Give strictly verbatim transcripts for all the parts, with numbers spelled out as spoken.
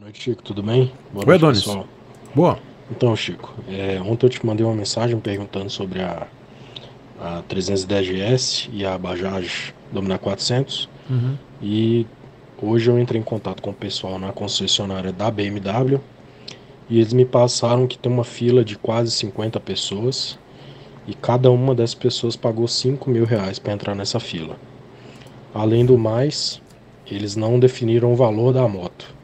Boa noite, Chico, tudo bem? Boa noite, Oi, pessoal. Boa. Então, Chico, é, ontem eu te mandei uma mensagem perguntando sobre a, a trezentos e dez G S e a Bajaj Dominar quatrocentos. Uhum. E hoje eu entrei em contato com o pessoal na concessionária da B M W e eles me passaram que tem uma fila de quase cinquenta pessoas e cada uma dessas pessoas pagou cinco mil reais para entrar nessa fila. Além do mais, eles não definiram o valor da moto.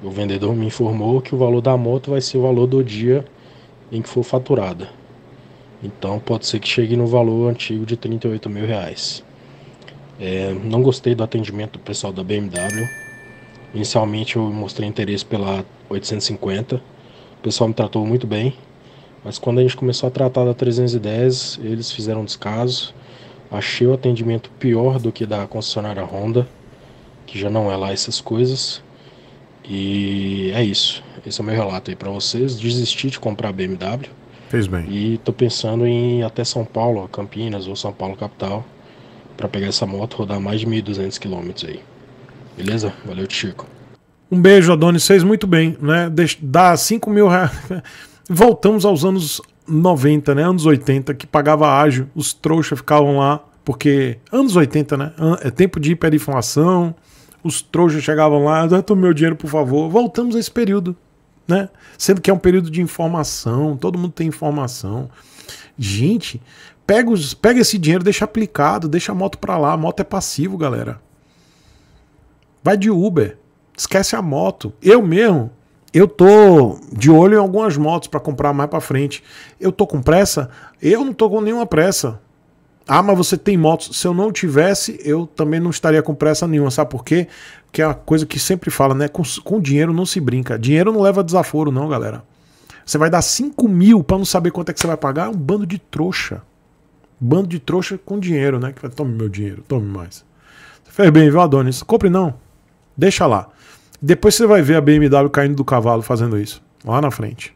O vendedor me informou que o valor da moto vai ser o valor do dia em que for faturada. Então pode ser que chegue no valor antigo de trinta e oito mil reais. É, não gostei do atendimento do pessoal da B M W. Inicialmente eu mostrei interesse pela oitocentos e cinquenta. O pessoal me tratou muito bem. Mas quando a gente começou a tratar da trezentos e dez, eles fizeram um descaso. Achei o atendimento pior do que da concessionária Honda, que já não é lá essas coisas. E é isso. Esse é o meu relato aí pra vocês. Desisti de comprar B M W. Fez bem. E tô pensando em ir até São Paulo, Campinas ou São Paulo capital, pra pegar essa moto, rodar mais de mil e duzentos quilômetros aí. Beleza? Valeu, Chico. Um beijo, Adonis. Fez muito bem, né? Dá cinco mil reais. Voltamos aos anos noventa, né? Anos oitenta, que pagava ágio. Os trouxas ficavam lá, porque... Anos oitenta, né? É tempo de hiperinflação... Os trouxas chegavam lá, dá meu dinheiro, por favor. Voltamos a esse período, né? Sendo que é um período de informação, todo mundo tem informação. Gente, pega, os, pega esse dinheiro, deixa aplicado, deixa a moto pra lá. A moto é passivo, galera. Vai de Uber, esquece a moto. Eu mesmo, eu tô de olho em algumas motos pra comprar mais pra frente. Eu tô com pressa? Eu não tô com nenhuma pressa. Ah, mas você tem motos. Se eu não tivesse, eu também não estaria com pressa nenhuma. Sabe por quê? Que é uma coisa que sempre fala, né? Com, com dinheiro não se brinca. Dinheiro não leva desaforo, não, galera. Você vai dar cinco mil pra não saber quanto é que você vai pagar? É um bando de trouxa. Bando de trouxa com dinheiro, né? Que vai, tome meu dinheiro, tome mais. Você fez bem, viu, Adonis? Compre não. Deixa lá. Depois você vai ver a B M W caindo do cavalo fazendo isso. Lá na frente.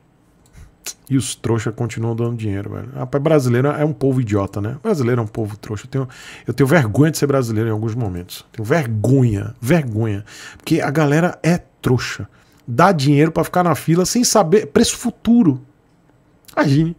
E os trouxas continuam dando dinheiro, velho. Rapaz, brasileiro é um povo idiota, né? Brasileiro é um povo trouxa. Eu tenho, eu tenho vergonha de ser brasileiro em alguns momentos. Tenho vergonha, vergonha. Porque a galera é trouxa. Dá dinheiro pra ficar na fila sem saber preço futuro. Imagine.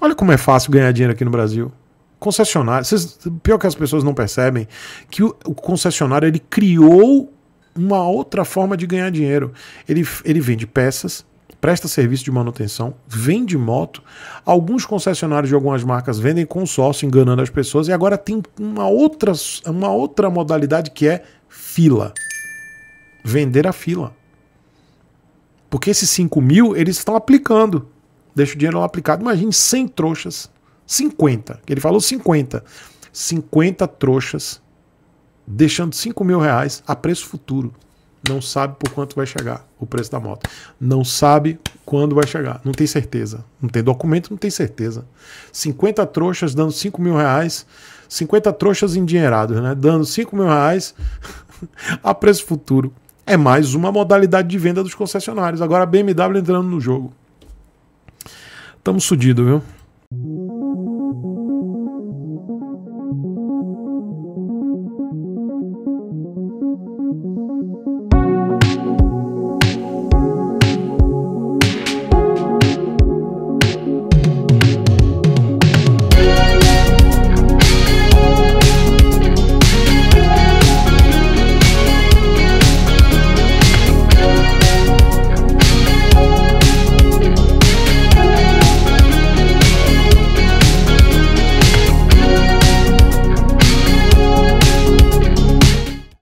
Olha como é fácil ganhar dinheiro aqui no Brasil. Concessionário. Vocês, pior que as pessoas não percebem que o, o concessionário ele criou uma outra forma de ganhar dinheiro. Ele, ele vende peças, presta serviço de manutenção, vende moto. Alguns concessionários de algumas marcas vendem consórcio, enganando as pessoas. E agora tem uma outra, uma outra modalidade que é fila. Vender a fila. Porque esses cinco mil, eles estão aplicando. Deixa o dinheiro lá aplicado. Imagine cem trouxas. cinquenta. Ele falou cinquenta. cinquenta trouxas. Deixando cinco mil reais a preço futuro. Não sabe por quanto vai chegar o preço da moto. Não sabe quando vai chegar. Não tem certeza. Não tem documento, não tem certeza. cinquenta trouxas dando cinco mil reais. cinquenta trouxas endinheirados, né? Dando cinco mil reais a preço futuro. É mais uma modalidade de venda dos concessionários. Agora a B M W entrando no jogo. Tamo sudido, viu?